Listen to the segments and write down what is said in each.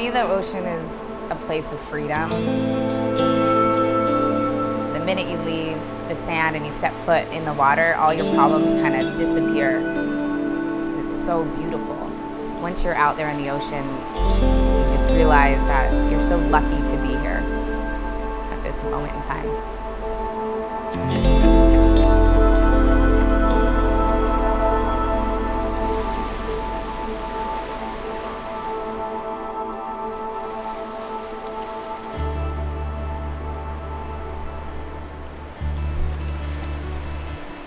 me, the ocean is a place of freedom. The minute you leave the sand and you step foot in the water, all your problems kind of disappear. It's so beautiful. Once you're out there in the ocean, you just realize that you're so lucky to be here at this moment in time.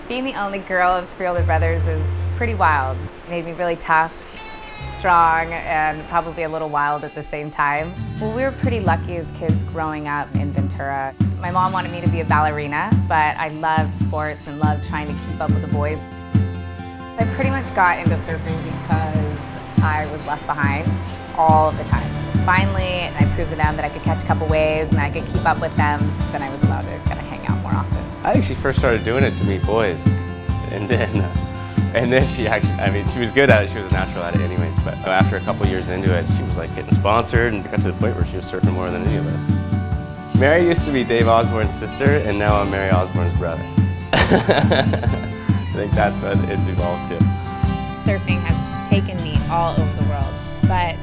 Being the only girl of three older brothers is pretty wild. It made me really tough, strong, and probably a little wild at the same time. Well, we were pretty lucky as kids growing up in Ventura. My mom wanted me to be a ballerina, but I loved sports and loved trying to keep up with the boys. I pretty much got into surfing because I was left behind all the time. Finally, I proved to them that I could catch a couple waves and I could keep up with them. Then I was allowed to kind of hang out more often. I think she first started doing it to meet boys, and then she actually, I mean, she was good at it, she was a natural at it anyways, but after a couple years into it, she was like getting sponsored and got to the point where she was surfing more than any of us. Mary used to be Dave Osborne's sister, and now I'm Mary Osborne's brother. I think that's what it's evolved to. Surfing has taken me all over the world, but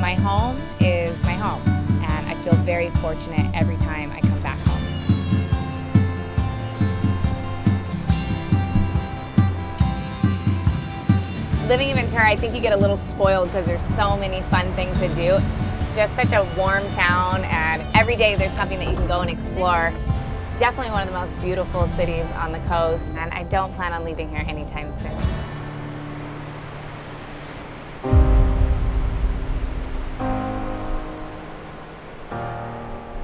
my home is my home, and I feel very fortunate every time I come back home. Living in Ventura, I think you get a little spoiled because there's so many fun things to do. Just such a warm town, and every day there's something that you can go and explore. Definitely one of the most beautiful cities on the coast, and I don't plan on leaving here anytime soon.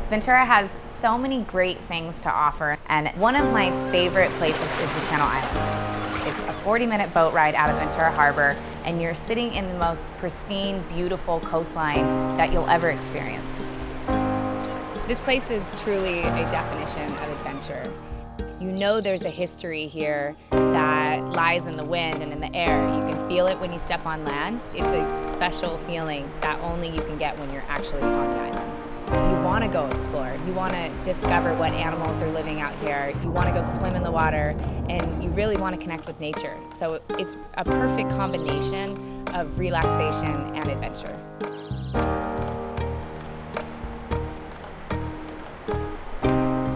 Ventura has so many great things to offer, and one of my favorite places is the Channel Islands. It's a 40-minute boat ride out of Ventura Harbor, and you're sitting in the most pristine, beautiful coastline that you'll ever experience. This place is truly a definition of adventure. You know there's a history here that lies in the wind and in the air. You can feel it when you step on land. It's a special feeling that only you can get when you're actually on the island. You want to go explore, you want to discover what animals are living out here, you want to go swim in the water, and you really want to connect with nature. So it's a perfect combination of relaxation and adventure.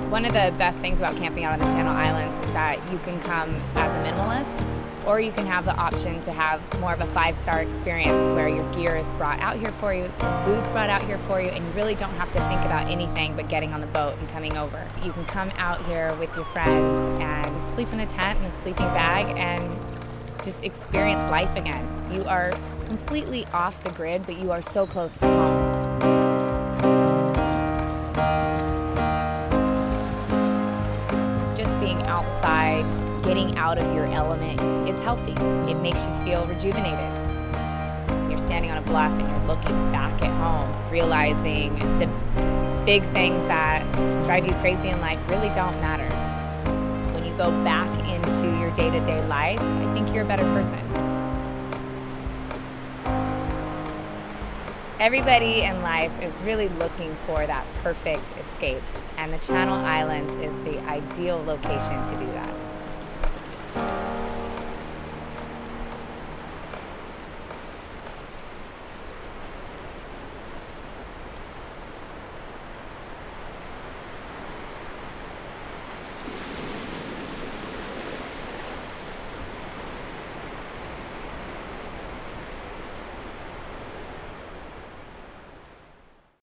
One of the best things about camping out on the Channel Islands is that you can come as a minimalist, or you can have the option to have more of a five-star experience where your gear is brought out here for you, your food's brought out here for you, and you really don't have to think about anything but getting on the boat and coming over. You can come out here with your friends and sleep in a tent and a sleeping bag and just experience life again. You are completely off the grid, but you are so close to home. Outside, getting out of your element, it's healthy. It makes you feel rejuvenated. You're standing on a bluff and you're looking back at home, realizing the big things that drive you crazy in life really don't matter. When you go back into your day-to-day life, I think you're a better person. Everybody in life is really looking for that perfect escape, and the Channel Islands is the ideal location to do that.